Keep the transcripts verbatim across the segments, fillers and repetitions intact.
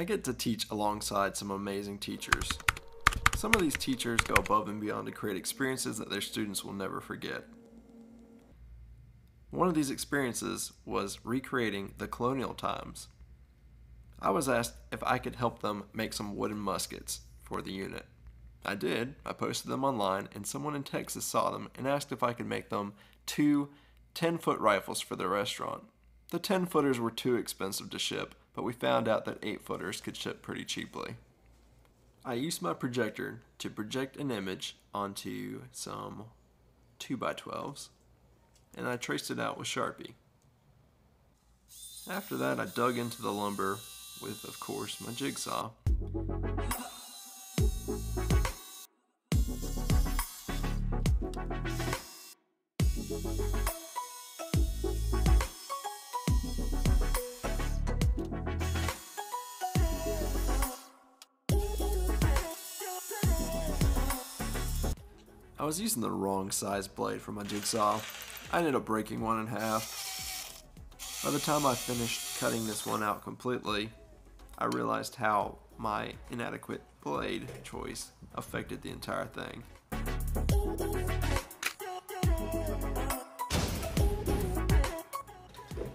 I get to teach alongside some amazing teachers. Some of these teachers go above and beyond to create experiences that their students will never forget. One of these experiences was recreating the colonial times. I was asked if I could help them make some wooden muskets for the unit. I did. I posted them online, and someone in Texas saw them and asked if I could make them two ten-foot rifles for their restaurant. The ten-footers were too expensive to ship, but we found out that eight-footers could ship pretty cheaply. I used my projector to project an image onto some two by twelves, and I traced it out with Sharpie. After that, I dug into the lumber with, of course, my jigsaw. I was using the wrong size blade for my jigsaw. I ended up breaking one in half. By the time I finished cutting this one out completely, I realized how my inadequate blade choice affected the entire thing.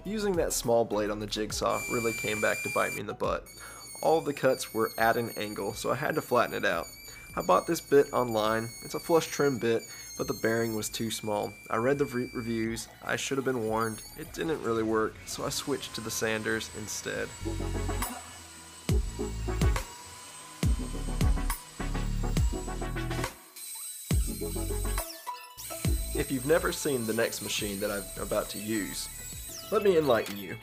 Using that small blade on the jigsaw really came back to bite me in the butt. All the cuts were at an angle, so I had to flatten it out. I bought this bit online. It's a flush trim bit, but the bearing was too small. I read the re reviews. I should have been warned. It didn't really work, so I switched to the sanders instead. If you've never seen the next machine that I'm about to use, let me enlighten you.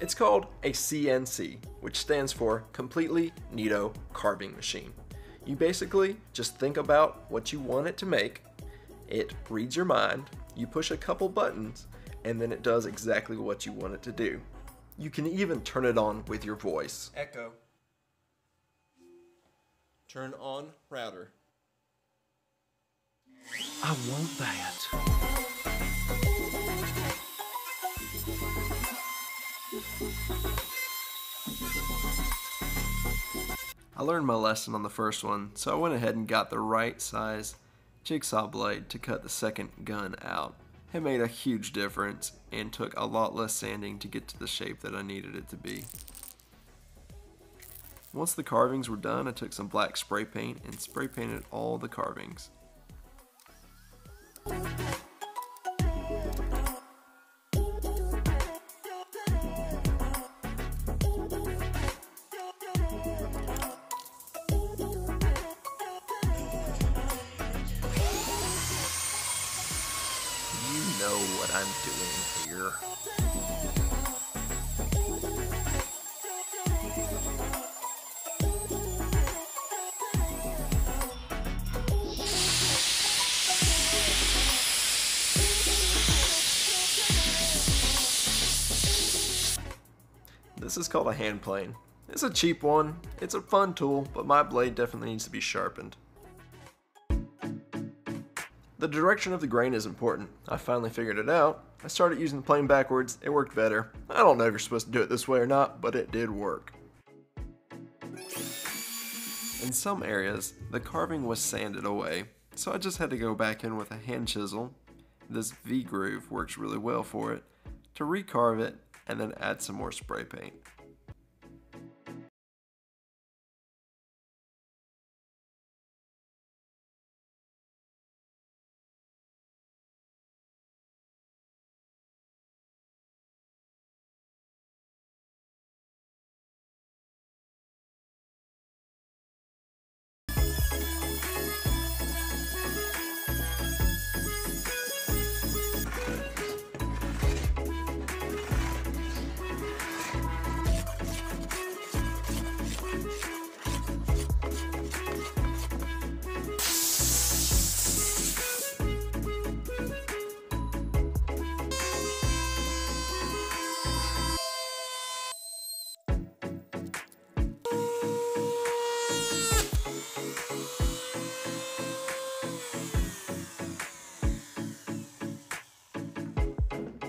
It's called a C N C, which stands for Completely Neato Carving Machine. You basically just think about what you want it to make, it reads your mind, you push a couple buttons, and then it does exactly what you want it to do. You can even turn it on with your voice. Echo. Turn on router. I want that. I learned my lesson on the first one, so I went ahead and got the right size jigsaw blade to cut the second gun out. It made a huge difference and took a lot less sanding to get to the shape that I needed it to be. Once the carvings were done, I took some black spray paint and spray painted all the carvings. Know what I'm doing here. This is called a hand plane. It's a cheap one, it's a fun tool, but my blade definitely needs to be sharpened. The direction of the grain is important. I finally figured it out. I started using the plane backwards. It worked better. I don't know if you're supposed to do it this way or not, but it did work. In some areas, the carving was sanded away, so I just had to go back in with a hand chisel. This V-groove works really well for it, to recarve it and then add some more spray paint.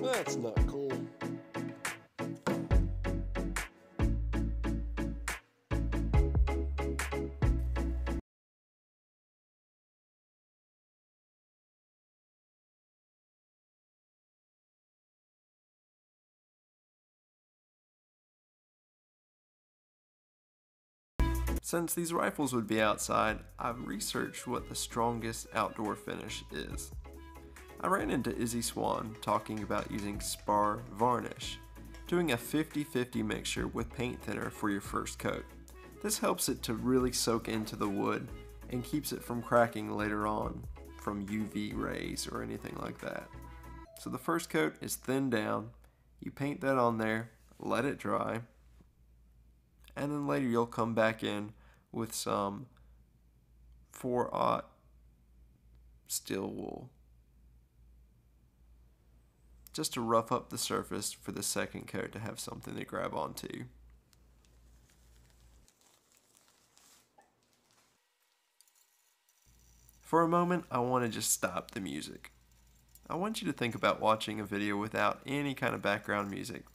That's not cool. Since these rifles would be outside, I've researched what the strongest outdoor finish is. I ran into Izzy Swan talking about using spar varnish, doing a fifty fifty mixture with paint thinner for your first coat. This helps it to really soak into the wood and keeps it from cracking later on from U V rays or anything like that. So the first coat is thinned down, you paint that on there, let it dry, and then later you'll come back in with some four aught steel wool, just to rough up the surface for the second coat to have something to grab onto. For a moment, I want to just stop the music. I want you to think about watching a video without any kind of background music,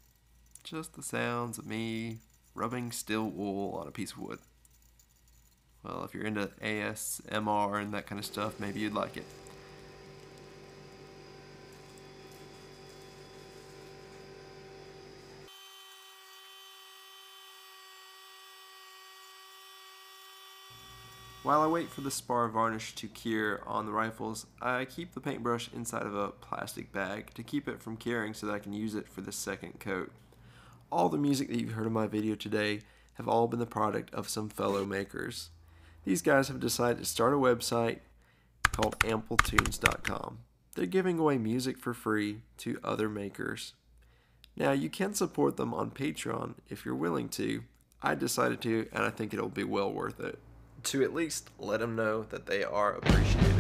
just the sounds of me rubbing steel wool on a piece of wood. Well, if you're into A S M R and that kind of stuff, maybe you'd like it. While I wait for the spar varnish to cure on the rifles, I keep the paintbrush inside of a plastic bag to keep it from curing so that I can use it for the second coat. All the music that you've heard in my video today have all been the product of some fellow makers. These guys have decided to start a website called ample tunes dot com. They're giving away music for free to other makers. Now, you can support them on Patreon if you're willing to. I decided to, and I think it'll be well worth it. To at least let them know that they are appreciated.